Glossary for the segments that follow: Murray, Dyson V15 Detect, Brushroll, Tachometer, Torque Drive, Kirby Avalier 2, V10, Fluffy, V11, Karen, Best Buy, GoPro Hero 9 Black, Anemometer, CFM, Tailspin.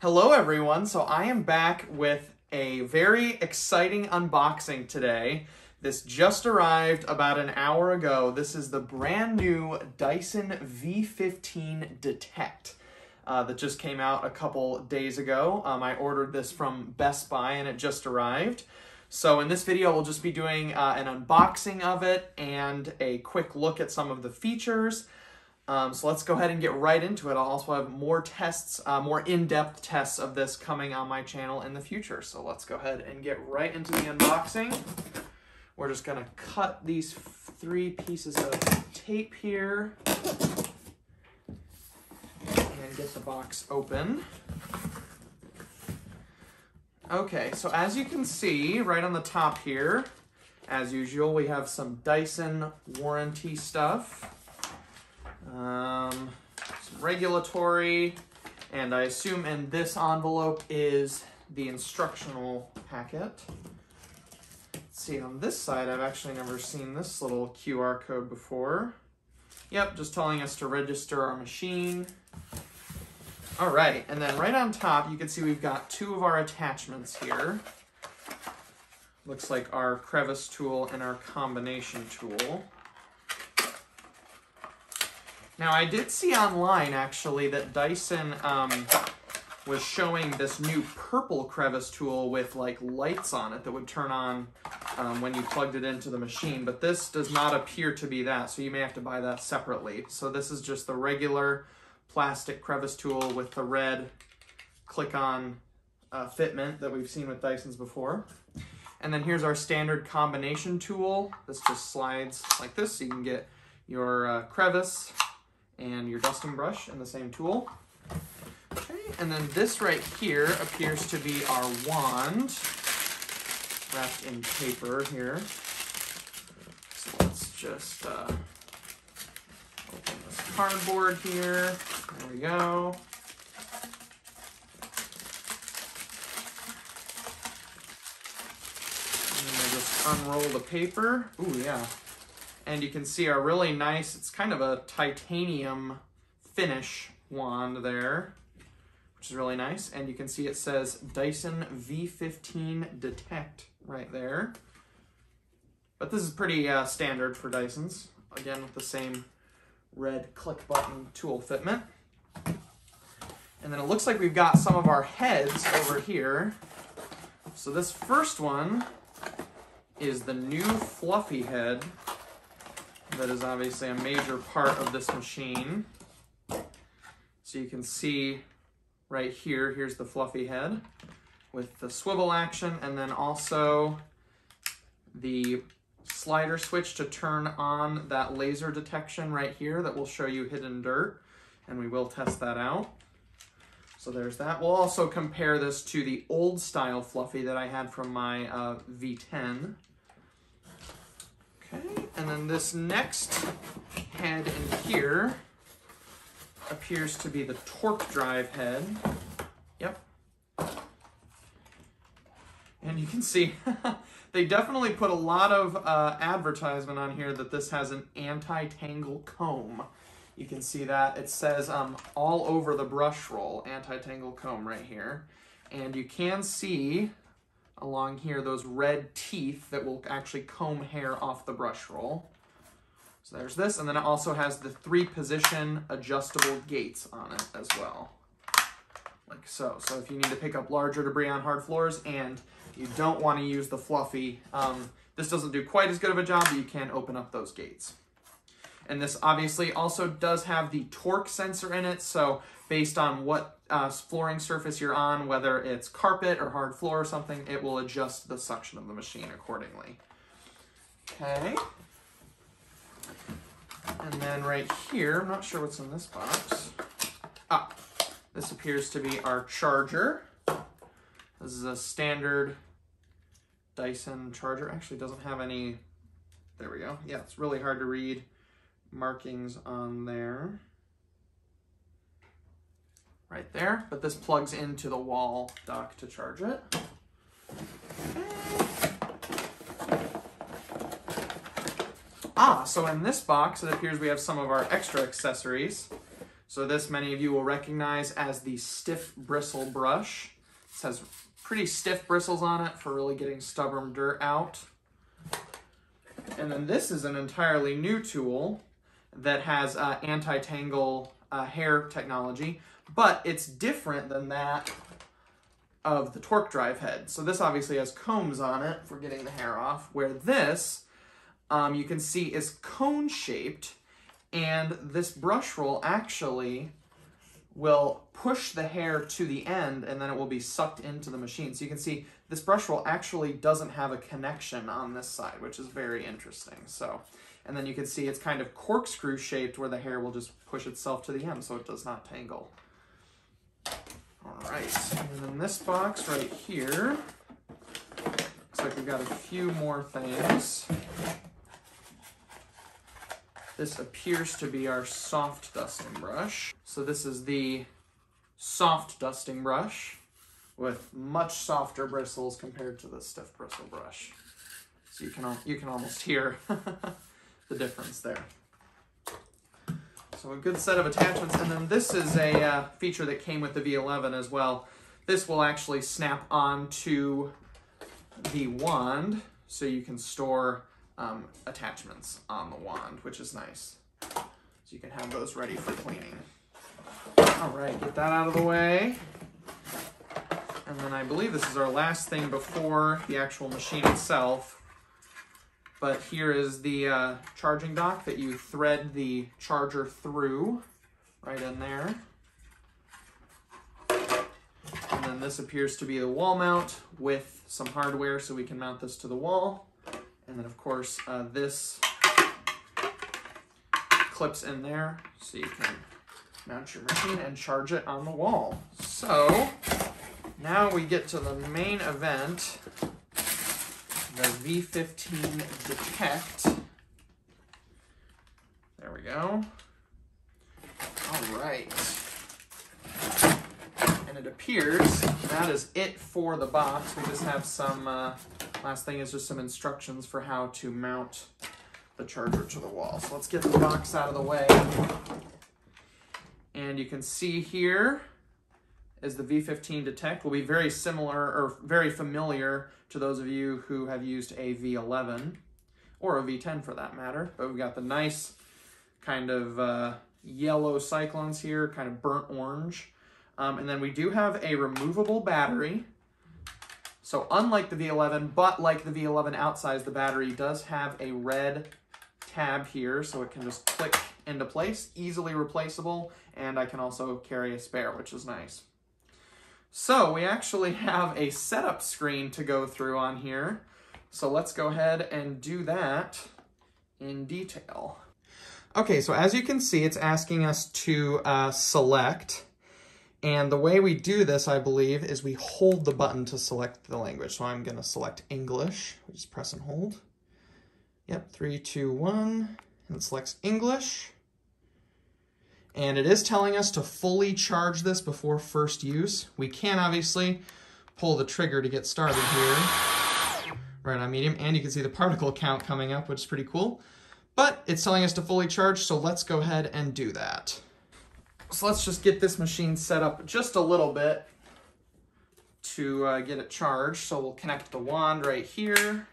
Hello everyone, so I am back with a very exciting unboxing today. This just arrived about an hour ago. This is the brand new Dyson V15 Detect that just came out a couple days ago. I ordered this from Best Buy and it just arrived. So in this video, we'll just be doing an unboxing of it and a quick look at some of the features. So let's go ahead and get right into it. I'll also have more tests, more in-depth tests of this coming on my channel in the future. So let's go ahead and get right into the unboxing. We're just gonna cut these three pieces of tape here and get the box open. Okay, so as you can see right on the top here, as usual, we have some Dyson warranty stuff. Some regulatory, and I assume in this envelope is the instructional packet. Let's see, on this side, I've actually never seen this little QR code before. Yep, just telling us to register our machine. All right, and then right on top, you can see we've got two of our attachments here. Looks like our crevice tool and our combination tool. Now, I did see online, actually, that Dyson was showing this new purple crevice tool with, like, lights on it that would turn on when you plugged it into the machine, but this does not appear to be that, so you may have to buy that separately. So this is just the regular plastic crevice tool with the red click-on fitment that we've seen with Dysons before. And then here's our standard combination tool. This just slides like this, so you can get your crevice and your dusting brush in the same tool. Okay, and then this right here appears to be our wand, wrapped in paper here. So let's just open this cardboard here. There we go. And we'll just unroll the paper. Ooh, yeah. And you can see our really nice, it's kind of a titanium finish wand there, which is really nice. And you can see it says Dyson V15 Detect right there. But this is pretty standard for Dysons. Again, with the same red click button tool fitment. And then it looks like we've got some of our heads over here. So this first one is the new Fluffy head. That is obviously a major part of this machine. So you can see right here, here's the Fluffy head with the swivel action and then also the slider switch to turn on that laser detection right here that will show you hidden dirt, and we will test that out. So there's that. We'll also compare this to the old style Fluffy that I had from my V10. Okay, and then this next head in here appears to be the Torque Drive head. Yep. And you can see they definitely put a lot of advertisement on here that this has an anti-tangle comb. You can see that. It says all over the brush roll, anti-tangle comb right here. And you can see along here, those red teeth that will actually comb hair off the brush roll. So there's this, and then it also has the three position adjustable gates on it as well, like so. So if you need to pick up larger debris on hard floors and you don't want to use the Fluffy, this doesn't do quite as good of a job, but you can open up those gates. And this obviously also does have the torque sensor in it, so based on what flooring surface you're on, whether it's carpet or hard floor or something, it will adjust the suction of the machine accordingly. Okay. And then right here, I'm not sure what's in this box. Ah, this appears to be our charger. This is a standard Dyson charger. Actually, it doesn't have any, there we go. Yeah, it's really hard to read. Markings on there, right there, but this plugs into the wall dock to charge it. Ah, so in this box, it appears we have some of our extra accessories. So this, many of you will recognize as the stiff bristle brush. This has pretty stiff bristles on it for really getting stubborn dirt out. And then this is an entirely new tool that has anti-tangle hair technology, but it's different than that of the Torque Drive head. So this obviously has combs on it for getting the hair off, where this, you can see, is cone-shaped, and this brush roll actually will push the hair to the end, and then it will be sucked into the machine. So you can see this brush roll actually doesn't have a connection on this side, which is very interesting. So, and then you can see it's kind of corkscrew shaped, where the hair will just push itself to the end so it does not tangle. All right, and then this box right here, looks like we've got a few more things. This appears to be our soft dusting brush. So this is the soft dusting brush with much softer bristles compared to the stiff bristle brush. So you can almost hear the difference there. So a good set of attachments. And then this is a feature that came with the V11 as well. This will actually snap onto the wand, so you can store attachments on the wand, which is nice. So you can have those ready for cleaning. All right, get that out of the way. And then I believe this is our last thing before the actual machine itself. But here is the charging dock that you thread the charger through, right in there. And then this appears to be the wall mount with some hardware, so we can mount this to the wall. And then, of course, this clips in there, so you can mount your machine and charge it on the wall. So now we get to the main event, the V15 Detect. There we go. All right. And it appears that is it for the box. We just have some... last thing is just some instructions for how to mount the charger to the wall. So let's get the box out of the way. And you can see here is the V15 Detect. Will be very similar, or very familiar to those of you who have used a V11 or a V10 for that matter. But we've got the nice kind of yellow cyclones here, kind of burnt orange. And then we do have a removable battery. So unlike the V11, but like the V11 outsize, the battery does have a red tab here, so it can just click into place, easily replaceable, and I can also carry a spare, which is nice. So we actually have a setup screen to go through on here, so let's go ahead and do that in detail. Okay, so as you can see, it's asking us to select. And the way we do this, I believe, is we hold the button to select the language. So I'm going to select English. We just press and hold. Yep, 3, 2, 1, and it selects English. And it is telling us to fully charge this before first use. We can obviously pull the trigger to get started here, right on medium. And you can see the particle count coming up, which is pretty cool. But it's telling us to fully charge, so let's go ahead and do that. So let's just get this machine set up just a little bit to get it charged. So we'll connect the wand right here. And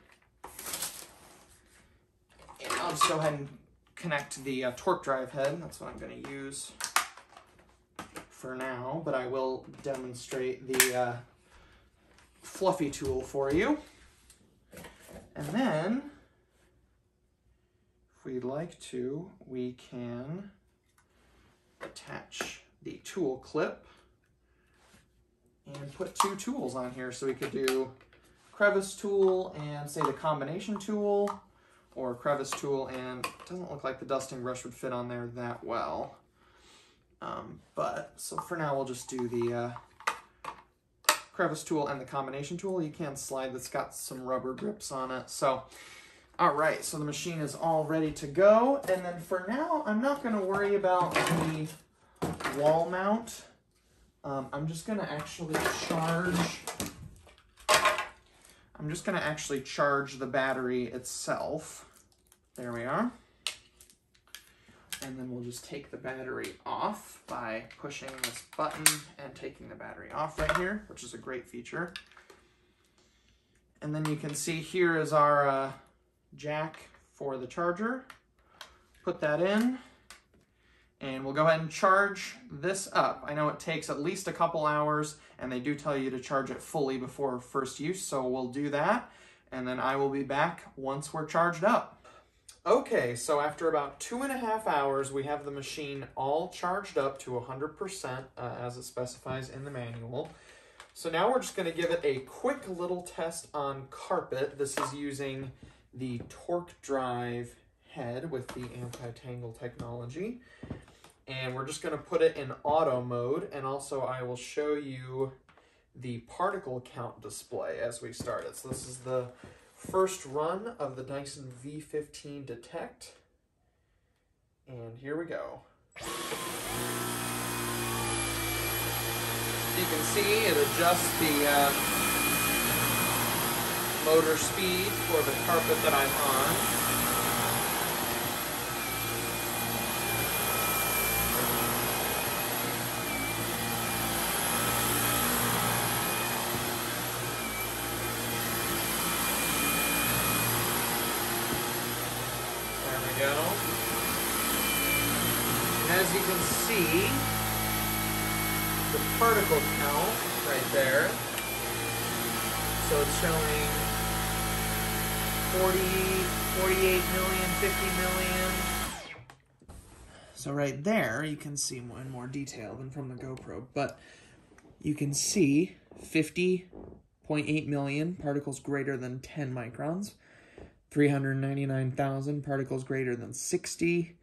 I'll just go ahead and connect the Torque Drive head. That's what I'm going to use for now, but I will demonstrate the Fluffy tool for you. And then, if we'd like to, we can attach the tool clip and put two tools on here. So we could do crevice tool and say the combination tool, or crevice tool, and it doesn't look like the dusting brush would fit on there that well. But so for now we'll just do the crevice tool and the combination tool. You can slide, that's got some rubber grips on it. So all right, so the machine is all ready to go. And then for now, I'm not gonna worry about the wall mount. I'm just gonna actually charge, the battery itself. There we are. and then we'll just take the battery off by pushing this button and taking the battery off right here, which is a great feature. And then you can see here is our jack for the charger. Put that in and we'll go ahead and charge this up. I know it takes at least a couple hours and they do tell you to charge it fully before first use, so we'll do that and then I will be back once we're charged up. Okay, so after about 2.5 hours, we have the machine all charged up to 100% as it specifies in the manual. So now we're just gonna give it a quick little test on carpet. This is using the Torque Drive head with the anti-tangle technology. And we're just gonna put it in auto mode. And also I will show you the particle count display as we start it. So this is the first run of the Dyson V15 Detect. And here we go. You can see it adjusts the motor speed for the carpet that I'm on. There we go. And as you can see, the particle count right there. So it's showing 40, 48 million, 50 million. So right there, you can see in more detail than from the GoPro, but you can see 50.8 million particles greater than 10 microns, 399,000 particles greater than 60,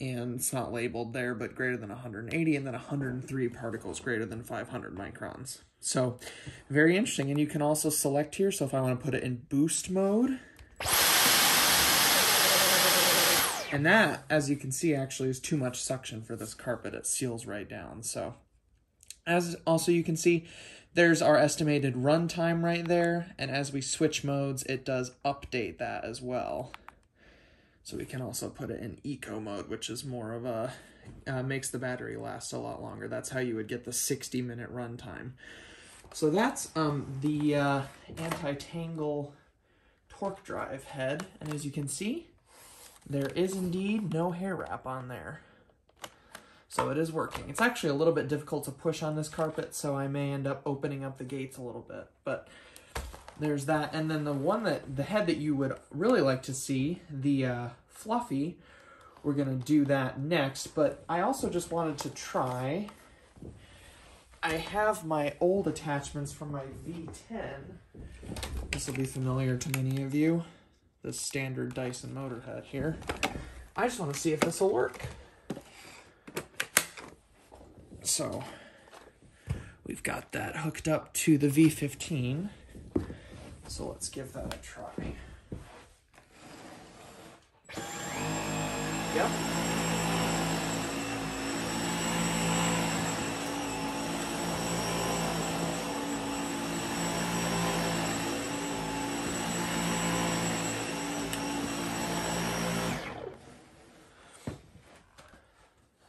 and it's not labeled there, but greater than 180, and then 103 particles greater than 500 microns. So very interesting. And you can also select here. So if I want to put it in boost mode, and that, as you can see, actually is too much suction for this carpet. It seals right down. So as also you can see, there's our estimated run time right there. And as we switch modes, it does update that as well. So we can also put it in eco mode, which is more of a, makes the battery last a lot longer. That's how you would get the 60-minute run time. So that's the anti-tangle Torque Drive head. And as you can see, there is indeed no hair wrap on there. So it is working. It's actually a little bit difficult to push on this carpet, so I may end up opening up the gates a little bit. But there's that. And then the head that you would really like to see, the Fluffy, we're going to do that next. But I also just wanted to try, I have my old attachments from my V10. This will be familiar to many of you. The standard Dyson motor head here. I just want to see if this will work. So we've got that hooked up to the V15. So let's give that a try. Yep.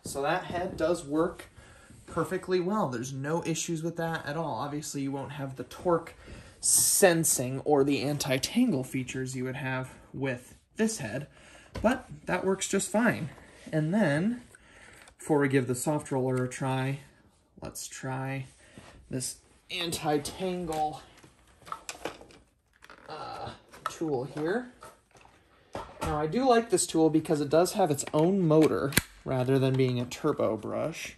So that head does work perfectly well. There's no issues with that at all. Obviously, you won't have the torque sensing or the anti-tangle features you would have with this head, but that works just fine. And then before we give the soft roller a try, let's try this anti-tangle tool here. Now I do like this tool because it does have its own motor rather than being a turbo brush,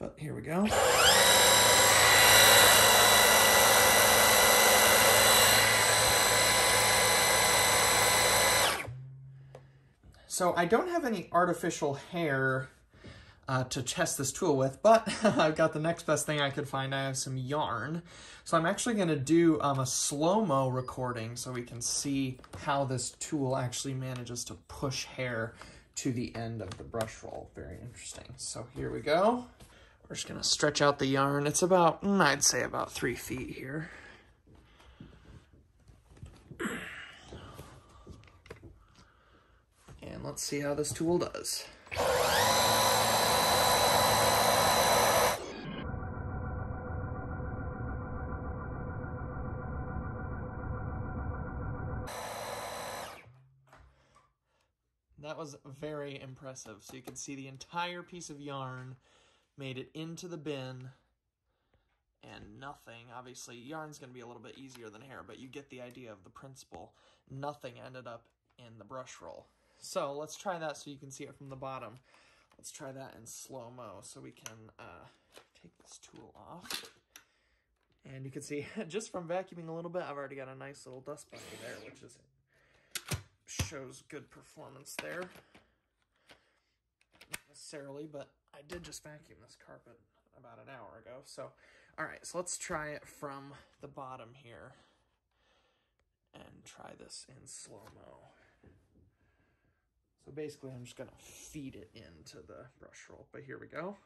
but here we go. So I don't have any artificial hair to test this tool with, but I've got the next best thing I could find. I have some yarn. So I'm actually gonna do a slow-mo recording so we can see how this tool actually manages to push hair to the end of the brush roll. Very interesting. So here we go. We're just gonna stretch out the yarn. It's about, I'd say about 3 feet here. and let's see how this tool does. That was very impressive. So you can see the entire piece of yarn made it into the bin and nothing. Obviously, yarn's going to be a little bit easier than hair, but you get the idea of the principle. Nothing ended up in the brush roll. So let's try that so you can see it from the bottom. Let's try that in slow-mo so we can take this tool off. And you can see just from vacuuming a little bit, I've already got a nice little dust bunny there, which is shows good performance there. Not necessarily, but I did just vacuum this carpet about an hour ago. So, all right, so let's try it from the bottom here and try this in slow-mo. So basically, I'm just gonna feed it into the brush roll, but here we go.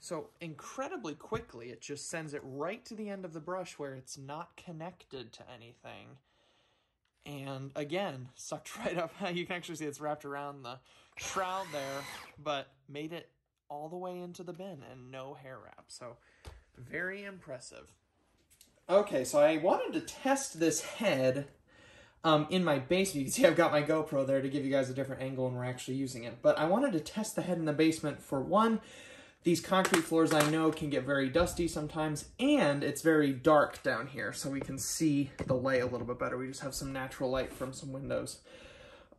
So incredibly quickly, it just sends it right to the end of the brush where it's not connected to anything. And again, sucked right up. You can actually see it's wrapped around the shroud there, but made it all the way into the bin and no hair wrap. So very impressive. Okay, so I wanted to test this head in my basement. You can see I've got my GoPro there to give you guys a different angle when we're actually using it. But I wanted to test the head in the basement for one. These concrete floors, I know, can get very dusty sometimes, and it's very dark down here, so we can see the light a little bit better. We just have some natural light from some windows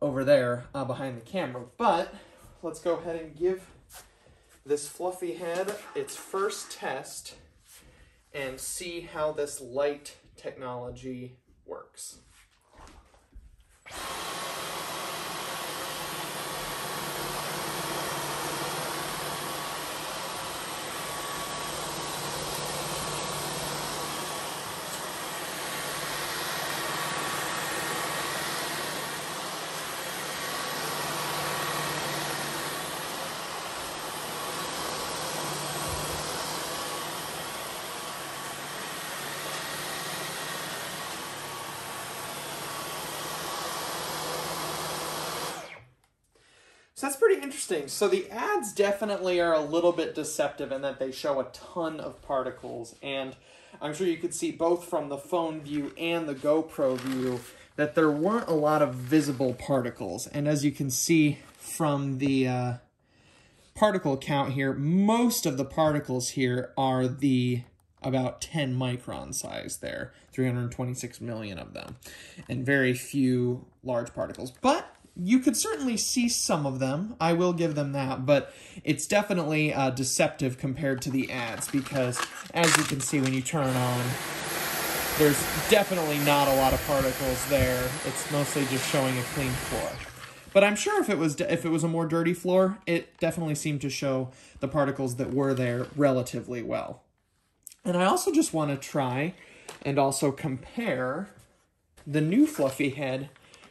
over there behind the camera. But let's go ahead and give this fluffy head its first test and see how this light technology works. So that's pretty interesting. So the ads definitely are a little bit deceptive in that they show a ton of particles. And I'm sure you could see both from the phone view and the GoPro view that there weren't a lot of visible particles. And as you can see from the particle count here, most of the particles here are the about 10 micron size there, 326 million of them, and very few large particles. But you could certainly see some of them, I will give them that, but it's definitely deceptive compared to the ads because, as you can see when you turn on, there's definitely not a lot of particles there. It's mostly just showing a clean floor. But I'm sure if it was a more dirty floor, it definitely seemed to show the particles that were there relatively well. And I also just want to try and also compare the new fluffy head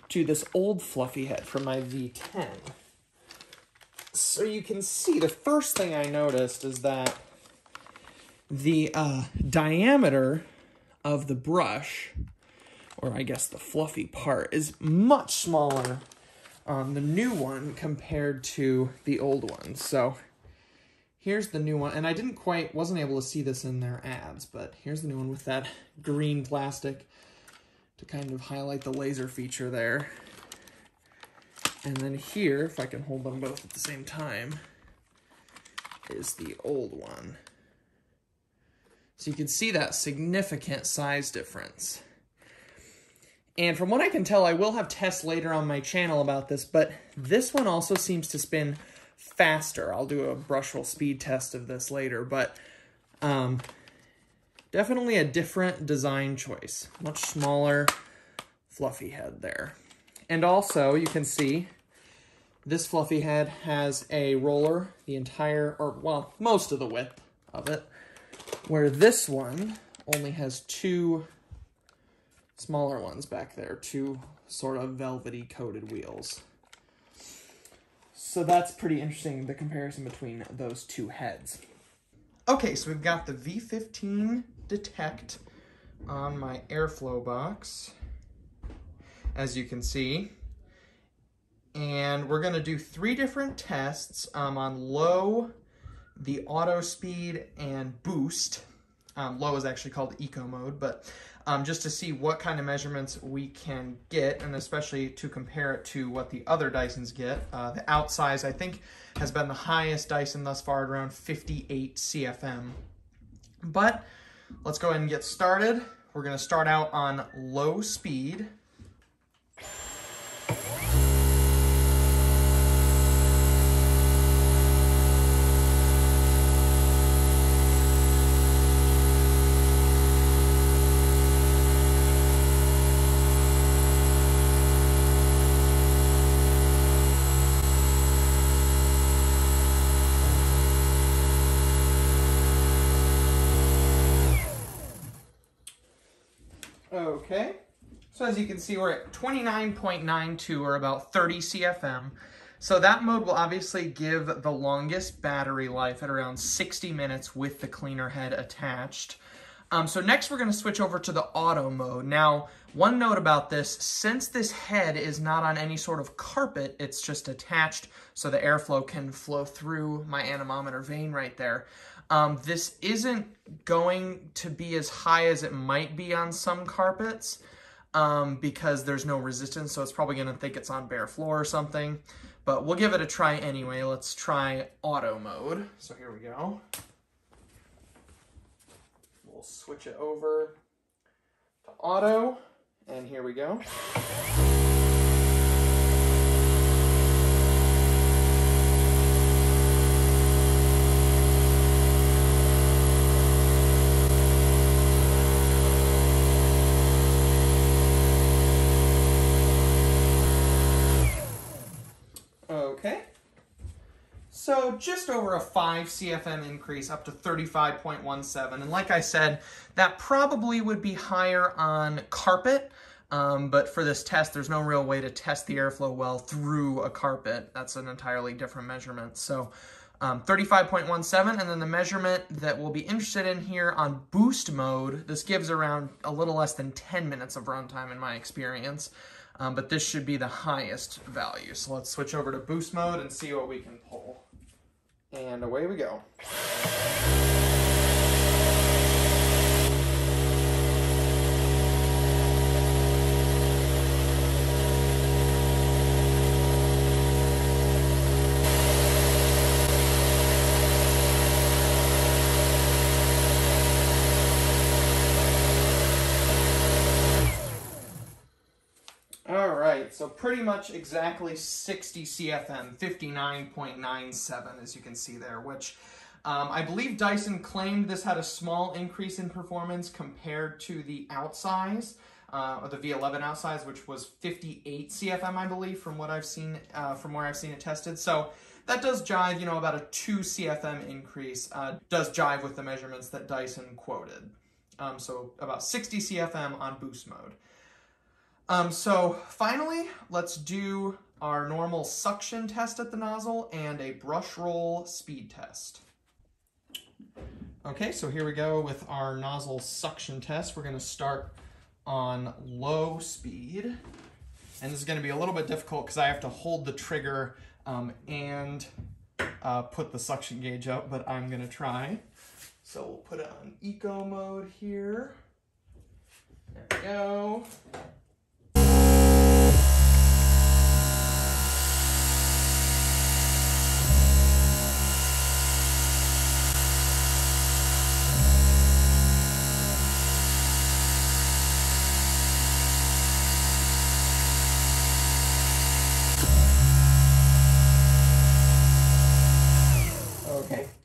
to this old fluffy head from my V10. So you can see the first thing I noticed is that the diameter of the brush, or I guess the fluffy part, is much smaller on the new one compared to the old one. So here's the new one, and I wasn't able to see this in their ads, but here's the new one with that green plastic to kind of highlight the laser feature there. And then here, if I can hold them both at the same time, is the old one. So you can see that significant size difference. And from what I can tell, I will have tests later on my channel about this, but this one also seems to spin faster. I'll do a brush roll speed test of this later, but definitely a different design choice. Much smaller fluffy head there. And also, you can see this fluffy head has a roller the entire, or well, most of the width of it, where this one only has two smaller ones back there, two sort of velvety coated wheels. So that's pretty interesting, the comparison between those two heads. Okay, so we've got the V15 Detect on my airflow box, as you can see. And we're gonna do three different tests on low, the auto speed, and boost. Low is actually called eco mode, but just to see what kind of measurements we can get, and especially to compare it to what the other Dysons get. The outsize, I think, has been the highest Dyson thus far at around 58 CFM. But let's go ahead and get started. We're gonna start out on low speed. Okay, so as you can see, we're at 29.92, or about 30 CFM. So that mode will obviously give the longest battery life at around 60 minutes with the cleaner head attached. So next we're gonna switch over to the auto mode. Now, one note about this, since this head is not on any sort of carpet, it's just attached so the airflow can flow through my anemometer vane right there. This isn't going to be as high as it might be on some carpets because there's no resistance, so it's probably going to think it's on bare floor or something. But we'll give it a try anyway. Let's try auto mode. So here we go. We'll switch it over to auto, and here we go. So just over a 5 CFM increase, up to 35.17. And like I said, that probably would be higher on carpet, but for this test, there's no real way to test the airflow well through a carpet. That's an entirely different measurement. So 35.17, and then the measurement that we'll be interested in here on boost mode, this gives around a little less than 10 minutes of runtime in my experience. But this should be the highest value. So let's switch over to boost mode and see what we can pull. And away we go. All right, so pretty much exactly 60 CFM, 59.97, as you can see there, which I believe Dyson claimed this had a small increase in performance compared to the outsize, or the V11 outsize, which was 58 CFM, I believe, from what I've seen, from where I've seen it tested. So that does jive, you know, about a 2 CFM increase, does jive with the measurements that Dyson quoted. So about 60 CFM on boost mode. So finally, let's do our normal suction test at the nozzle and a brush roll speed test. Okay, so here we go with our nozzle suction test. We're gonna start on low speed. And this is gonna be a little bit difficult because I have to hold the trigger and put the suction gauge up, but I'm gonna try. So we'll put it on eco mode here. There we go.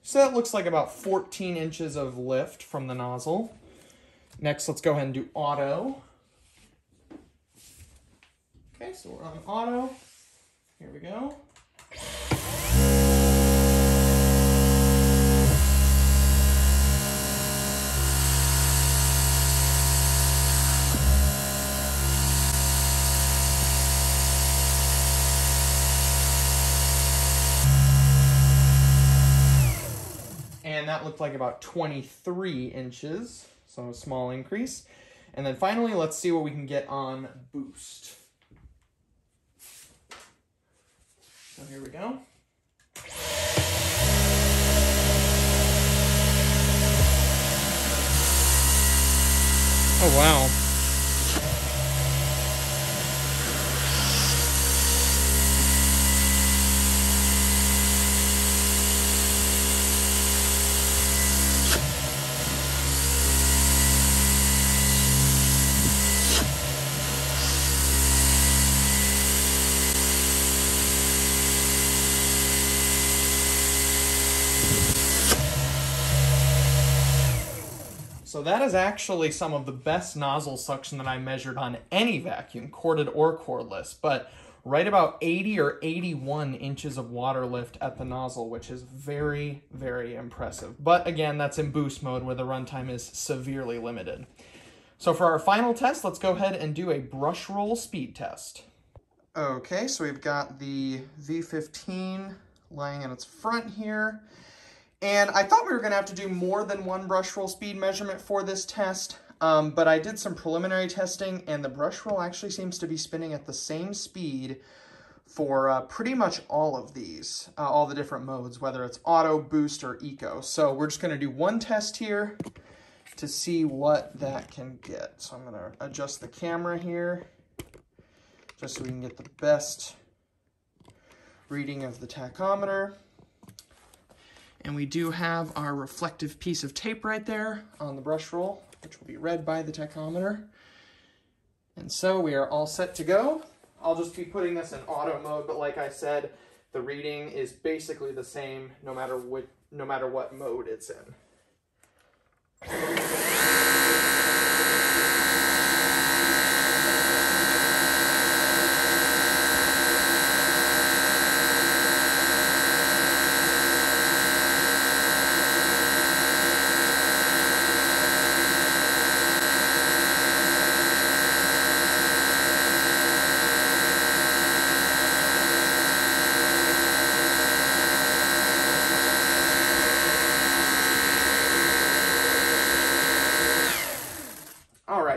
So that looks like about 14 inches of lift from the nozzle. Next, let's go ahead and do auto. Okay, so we're on auto. Here we go. that looked like about 23 inches, so a small increase. And then finally, let's see what we can get on boost. So here we go. Oh, wow. So that is actually some of the best nozzle suction that I measured on any vacuum, corded or cordless, but right about 80 or 81 inches of water lift at the nozzle, which is very, very impressive. But again, that's in boost mode where the runtime is severely limited. So for our final test, let's go ahead and do a brush roll speed test. Okay, so we've got the V15 lying on its front here. And I thought we were going to have to do more than one brush roll speed measurement for this test, but I did some preliminary testing, and the brush roll actually seems to be spinning at the same speed for pretty much all of these, all the different modes, whether it's auto, boost, or eco. So we're just going to do one test here to see what that can get. So I'm going to adjust the camera here just so we can get the best reading of the tachometer. And we do have our reflective piece of tape right there on the brush roll, which will be read by the tachometer. And so we are all set to go. I'll just be putting this in auto mode, but like I said, the reading is basically the same no matter what mode it's in.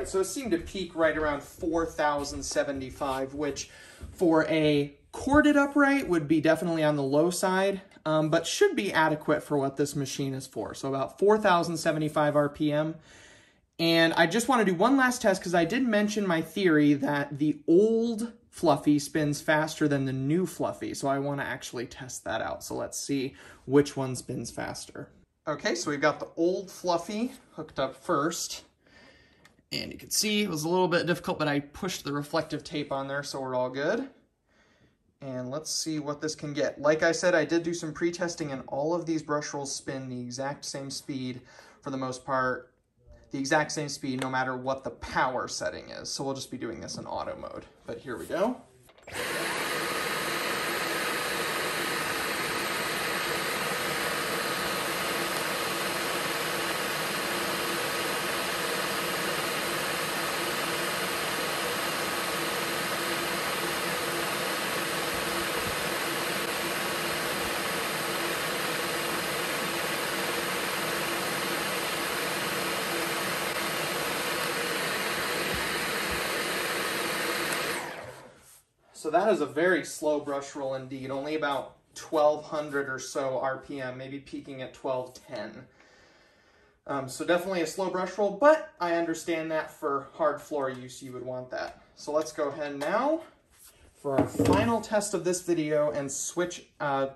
So it seemed to peak right around 4,075, which for a corded upright would be definitely on the low side, but should be adequate for what this machine is for. So about 4,075 RPM. And I just want to do one last test because I did mention my theory that the old Fluffy spins faster than the new Fluffy. So I want to actually test that out. So let's see which one spins faster. Okay, so we've got the old Fluffy hooked up first. And you can see it was a little bit difficult, but I pushed the reflective tape on there, so we're all good. And let's see what this can get. Like I said, I did do some pre-testing, and all of these brush rolls spin the exact same speed for the most part, the exact same speed no matter what the power setting is. So we'll just be doing this in auto mode. But here we go. So that is a very slow brush roll indeed, only about 1,200 or so RPM, maybe peaking at 1,210. So definitely a slow brush roll, but I understand that for hard floor use, you would want that. So let's go ahead now for our final test of this video and switch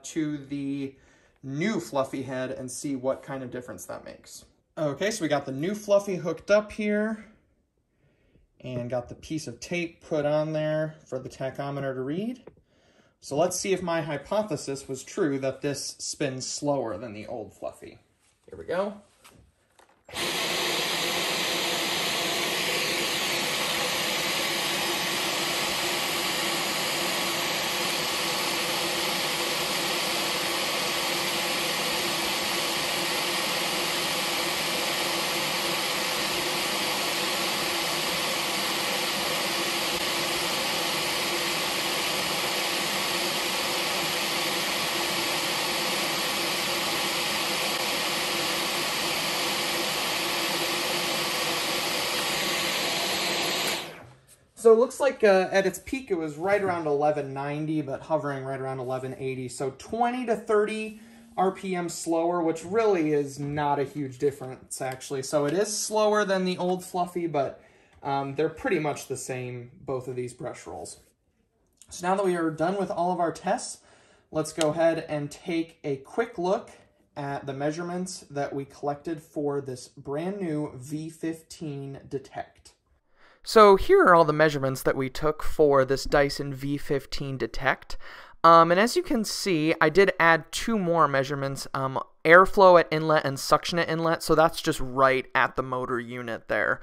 to the new Fluffy head and see what kind of difference that makes. Okay, so we got the new Fluffy hooked up here. And got the piece of tape put on there for the tachometer to read. So let's see if my hypothesis was true that this spins slower than the old Fluffy. Here we go. So it looks like at its peak, it was right around 1190, but hovering right around 1180. So 20 to 30 RPM slower, which really is not a huge difference, actually. So it is slower than the old Fluffy, but they're pretty much the same, both of these brush rolls. So now that we are done with all of our tests, let's go ahead and take a quick look at the measurements that we collected for this brand new V15 Detect. So here are all the measurements that we took for this Dyson V15 Detect. And as you can see, I did add two more measurements, airflow at inlet and suction at inlet. So that's just right at the motor unit there.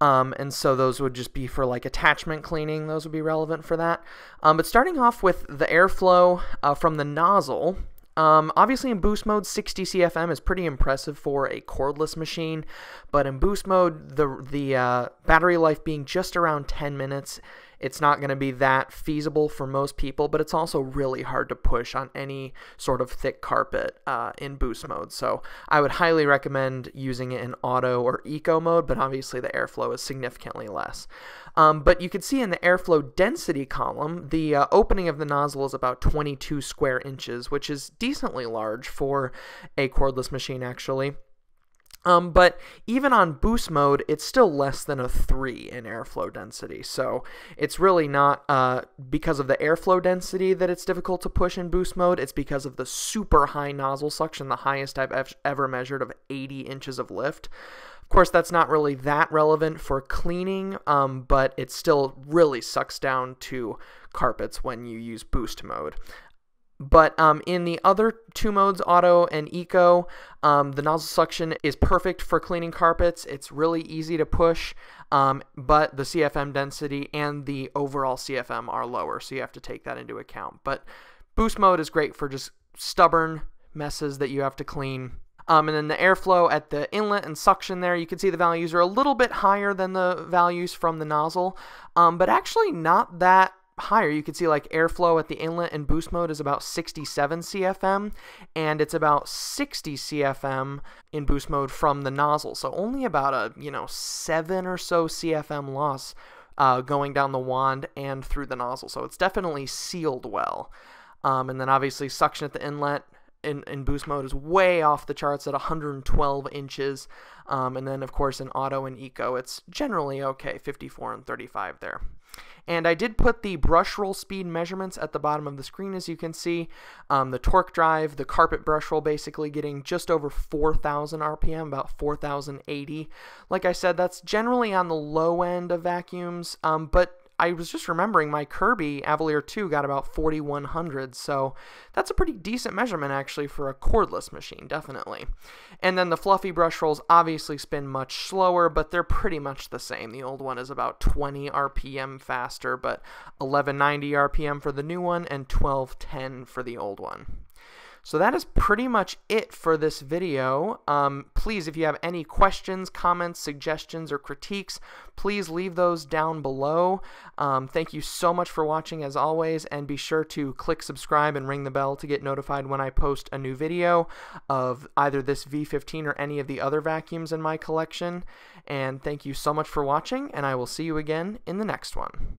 And so those would just be for like attachment cleaning. Those would be relevant for that. But starting off with the airflow from the nozzle, obviously in boost mode, 60 CFM is pretty impressive for a cordless machine, but in boost mode, the battery life being just around 10 minutes, it's not going to be that feasible for most people, but it's also really hard to push on any sort of thick carpet in boost mode, so I would highly recommend using it in auto or eco mode, but obviously the airflow is significantly less. But you can see in the airflow density column, the opening of the nozzle is about 22 square inches, which is decently large for a cordless machine, actually. But even on boost mode, it's still less than a 3 in airflow density. So it's really not because of the airflow density that it's difficult to push in boost mode. It's because of the super high nozzle suction, the highest I've ever measured of 80 inches of lift. Of course, that's not really that relevant for cleaning, but it still really sucks down to carpets when you use boost mode. But in the other two modes, auto and eco, the nozzle suction is perfect for cleaning carpets. It's really easy to push, but the CFM density and the overall CFM are lower, so you have to take that into account. But boost mode is great for just stubborn messes that you have to clean. And then the airflow at the inlet and suction there, you can see the values are a little bit higher than the values from the nozzle, but actually not that higher. You can see like airflow at the inlet in boost mode is about 67 CFM, and it's about 60 CFM in boost mode from the nozzle. So only about a, you know, 7 or so CFM loss going down the wand and through the nozzle. So it's definitely sealed well. And then obviously suction at the inlet in boost mode is way off the charts at 112 inches. And then of course in auto and eco, it's generally okay, 54 and 35 there. And I did put the brush roll speed measurements at the bottom of the screen, as you can see. The torque drive, the carpet brush roll basically getting just over 4,000 RPM, about 4,080. Like I said, that's generally on the low end of vacuums, but I was just remembering my Kirby Avalier 2 got about 4,100, so that's a pretty decent measurement actually for a cordless machine, definitely. And then the Fluffy brush rolls obviously spin much slower, but they're pretty much the same. The old one is about 20 RPM faster, but 1190 RPM for the new one and 1210 for the old one. So that is pretty much it for this video. Please, if you have any questions, comments, suggestions, or critiques, please leave those down below. Thank you so much for watching as always, and be sure to click subscribe and ring the bell to get notified when I post a new video of either this V15 or any of the other vacuums in my collection. And thank you so much for watching, and I will see you again in the next one.